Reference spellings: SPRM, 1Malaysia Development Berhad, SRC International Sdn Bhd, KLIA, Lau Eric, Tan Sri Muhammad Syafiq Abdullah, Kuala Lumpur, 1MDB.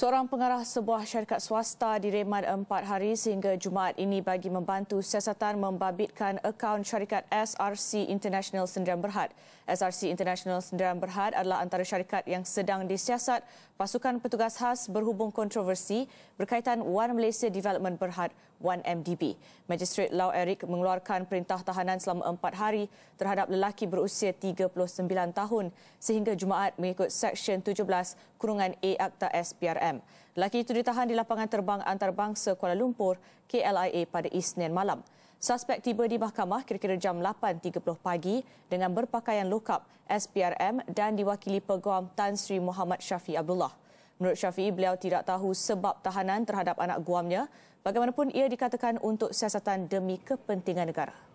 Seorang pengarah sebuah syarikat swasta direman 4 hari sehingga Jumaat ini bagi membantu siasatan membabitkan akaun syarikat SRC International Sdn Bhd. SRC International Sdn Bhd adalah antara syarikat yang sedang disiasat pasukan petugas khas berhubung kontroversi berkaitan 1Malaysia Development Berhad 1MDB. Magistrate Lau Eric mengeluarkan perintah tahanan selama 4 hari terhadap lelaki berusia 39 tahun sehingga Jumaat mengikut Seksyen 17-A Akta SPRM. Lelaki itu ditahan di lapangan terbang antarabangsa Kuala Lumpur, KLIA pada Isnin malam. Suspek tiba di mahkamah kira-kira jam 8.30 pagi dengan berpakaian lokap SPRM dan diwakili Peguam Tan Sri Muhammad Syafiq Abdullah. Menurut Syafiq, beliau tidak tahu sebab tahanan terhadap anak guamnya, bagaimanapun ia dikatakan untuk siasatan demi kepentingan negara.